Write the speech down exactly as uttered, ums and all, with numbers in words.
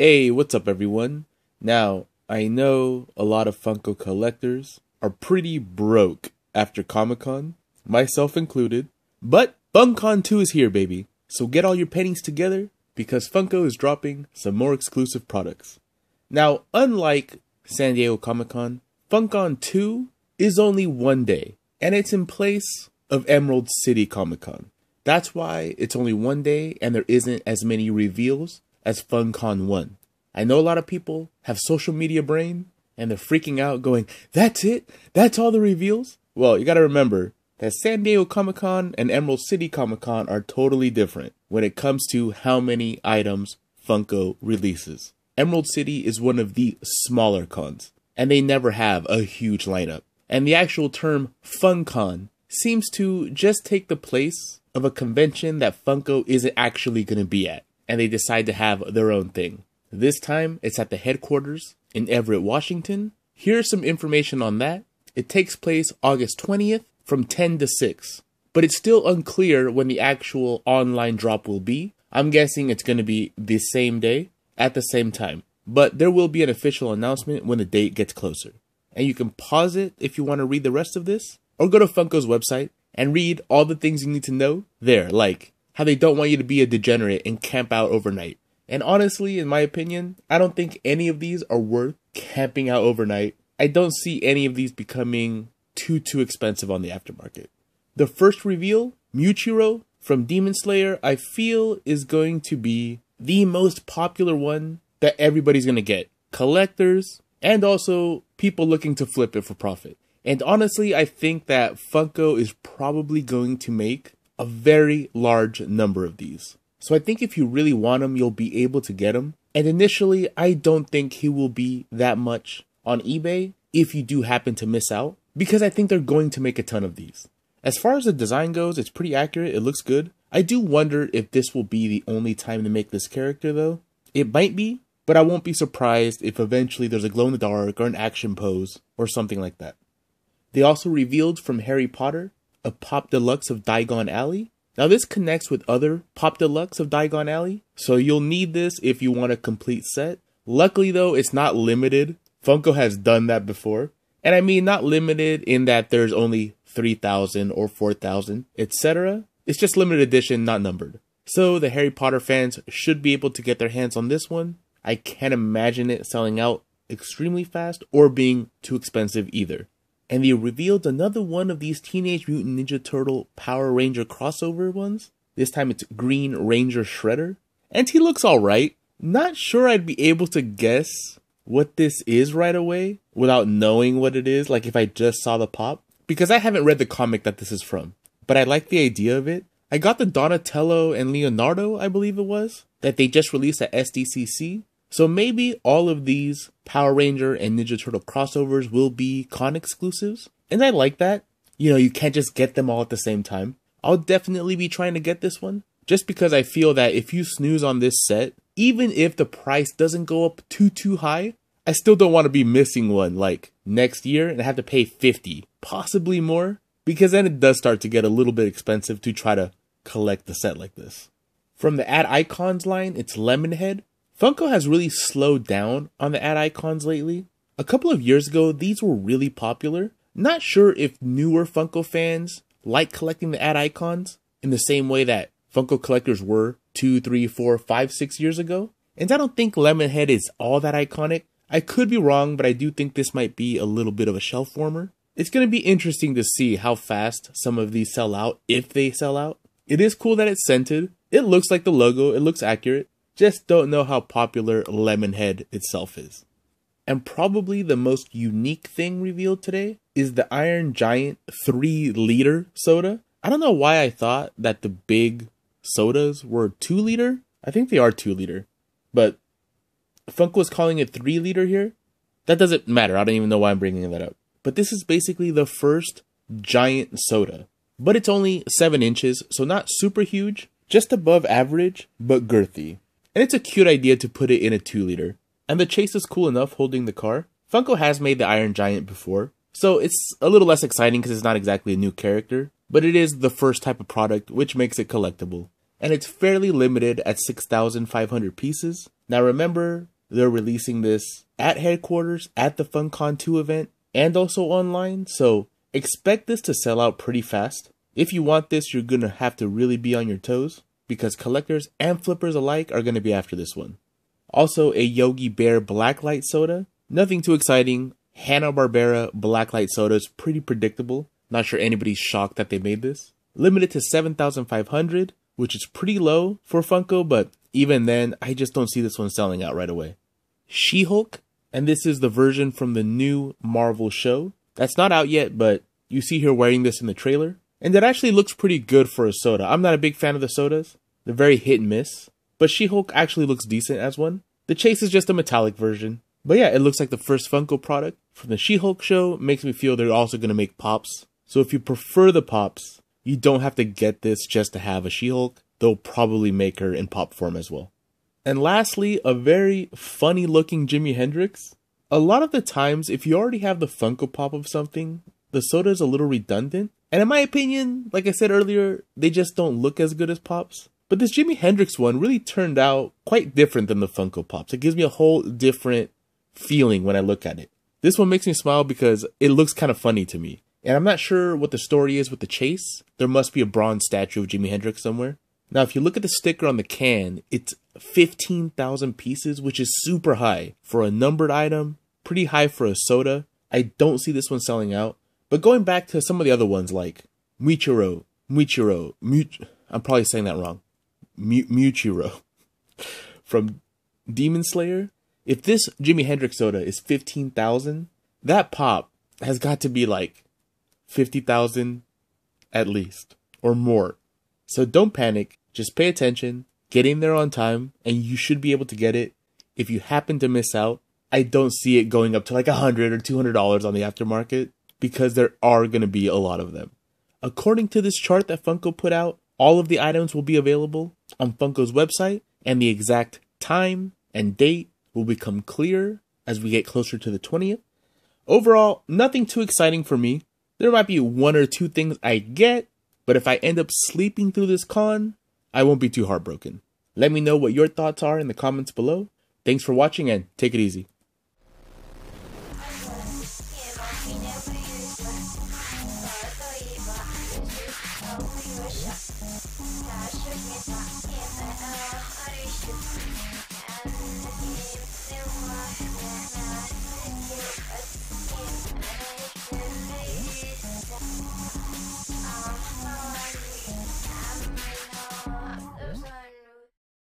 Hey, what's up everyone? Now, I know a lot of Funko collectors are pretty broke after Comic-Con, myself included, but Funkon two is here, baby. So get all your pennies together because Funko is dropping some more exclusive products. Now, unlike San Diego Comic-Con, Funkon two is only one day, and it's in place of Emerald City Comic-Con. That's why it's only one day and there isn't as many reveals as Funkon one. I know a lot of people have social media brain and they're freaking out going, that's it? That's all the reveals? Well, you gotta remember that San Diego Comic-Con and Emerald City Comic-Con are totally different when it comes to how many items Funko releases. Emerald City is one of the smaller cons, and they never have a huge lineup. And the actual term Funkon seems to just take the place of a convention that Funko isn't actually gonna be at, and they decide to have their own thing. This time, it's at the headquarters in Everett, Washington. Here's some information on that. It takes place August twentieth from ten to six, but it's still unclear when the actual online drop will be. I'm guessing it's gonna be the same day at the same time, but there will be an official announcement when the date gets closer. And you can pause it if you wanna read the rest of this, or go to Funko's website and read all the things you need to know there, like how they don't want you to be a degenerate and camp out overnight. And honestly, in my opinion, I don't think any of these are worth camping out overnight. I don't see any of these becoming too, too expensive on the aftermarket. The first reveal, Muichiro from Demon Slayer, I feel is going to be the most popular one that everybody's going to get. Collectors, and also people looking to flip it for profit. And honestly, I think that Funko is probably going to make a very large number of these. So I think if you really want them, you'll be able to get them. And initially, I don't think he will be that much on eBay if you do happen to miss out, because I think they're going to make a ton of these. As far as the design goes, it's pretty accurate. It looks good. I do wonder if this will be the only time to make this character though. It might be, but I won't be surprised if eventually there's a glow in the dark or an action pose or something like that. They also revealed from Harry Potter a Pop Deluxe of Diagon Alley. Now this connects with other Pop Deluxe of Diagon Alley, so you'll need this if you want a complete set. Luckily though, it's not limited. Funko has done that before. And I mean not limited in that there's only three thousand or four thousand, et cetera. It's just limited edition, not numbered. So the Harry Potter fans should be able to get their hands on this one. I can't imagine it selling out extremely fast or being too expensive either. And they revealed another one of these Teenage Mutant Ninja Turtle Power Ranger crossover ones. This time it's Green Ranger Shredder. And he looks alright. Not sure I'd be able to guess what this is right away without knowing what it is, like if I just saw the pop. Because I haven't read the comic that this is from. But I like the idea of it. I got the Donatello and Leonardo, I believe it was, that they just released at S D C C. So maybe all of these Power Ranger and Ninja Turtle crossovers will be con exclusives. And I like that. You know, you can't just get them all at the same time. I'll definitely be trying to get this one, just because I feel that if you snooze on this set, even if the price doesn't go up too, too high, I still don't want to be missing one like next year and have to pay fifty, possibly more, because then it does start to get a little bit expensive to try to collect the set like this. From the Ad Icons line, it's Lemonhead. Funko has really slowed down on the Ad Icons lately. A couple of years ago, these were really popular. Not sure if newer Funko fans like collecting the Ad Icons in the same way that Funko collectors were two, three, four, five, six years ago. And I don't think Lemonhead is all that iconic. I could be wrong, but I do think this might be a little bit of a shelf warmer. It's going to be interesting to see how fast some of these sell out, if they sell out. It is cool that it's scented. It looks like the logo. It looks accurate. Just don't know how popular Lemonhead itself is. And probably the most unique thing revealed today is the Iron Giant three liter soda. I don't know why I thought that the big sodas were two liter. I think they are two liter. But Funko was calling it three liter here. That doesn't matter. I don't even know why I'm bringing that up. But this is basically the first giant soda. But it's only seven inches, so not super huge. Just above average, but girthy. And it's a cute idea to put it in a two liter. And the chase is cool enough holding the car. Funko has made the Iron Giant before, so it's a little less exciting because it's not exactly a new character. But it is the first type of product, which makes it collectible. And it's fairly limited at six thousand five hundred pieces. Now remember, they're releasing this at headquarters, at the Funkon two event, and also online, so expect this to sell out pretty fast. If you want this, you're going to have to really be on your toes, because collectors and flippers alike are going to be after this one. Also, a Yogi Bear Blacklight soda. Nothing too exciting. Hanna-Barbera Blacklight soda is pretty predictable. Not sure anybody's shocked that they made this. Limited to seven thousand five hundred, which is pretty low for Funko, but even then, I just don't see this one selling out right away. She-Hulk, and this is the version from the new Marvel show. That's not out yet, but you see her wearing this in the trailer. And it actually looks pretty good for a soda. I'm not a big fan of the sodas. They're very hit and miss. But She-Hulk actually looks decent as one. The Chase is just a metallic version. But yeah, it looks like the first Funko product from the She-Hulk show. Makes me feel they're also going to make Pops. So if you prefer the Pops, you don't have to get this just to have a She-Hulk. They'll probably make her in Pop form as well. And lastly, a very funny looking Jimi Hendrix. A lot of the times, if you already have the Funko Pop of something, the soda is a little redundant. And in my opinion, like I said earlier, they just don't look as good as Pops. But this Jimi Hendrix one really turned out quite different than the Funko Pops. It gives me a whole different feeling when I look at it. This one makes me smile because it looks kind of funny to me. And I'm not sure what the story is with the Chase. There must be a bronze statue of Jimi Hendrix somewhere. Now, if you look at the sticker on the can, it's fifteen thousand pieces, which is super high for a numbered item. Pretty high for a soda. I don't see this one selling out. But going back to some of the other ones like Muichiro, Muichiro, Much I'm probably saying that wrong. Mu Muichiro from Demon Slayer. If this Jimi Hendrix soda is fifteen thousand, that Pop has got to be like fifty thousand at least or more. So don't panic, just pay attention, get in there on time, and you should be able to get it. If you happen to miss out, I don't see it going up to like a hundred dollars or two hundred dollars on the aftermarket, because there are going to be a lot of them. According to this chart that Funko put out, all of the items will be available on Funko's website, and the exact time and date will become clearer as we get closer to the twentieth. Overall, nothing too exciting for me. There might be one or two things I get, but if I end up sleeping through this con, I won't be too heartbroken. Let me know what your thoughts are in the comments below. Thanks for watching and take it easy.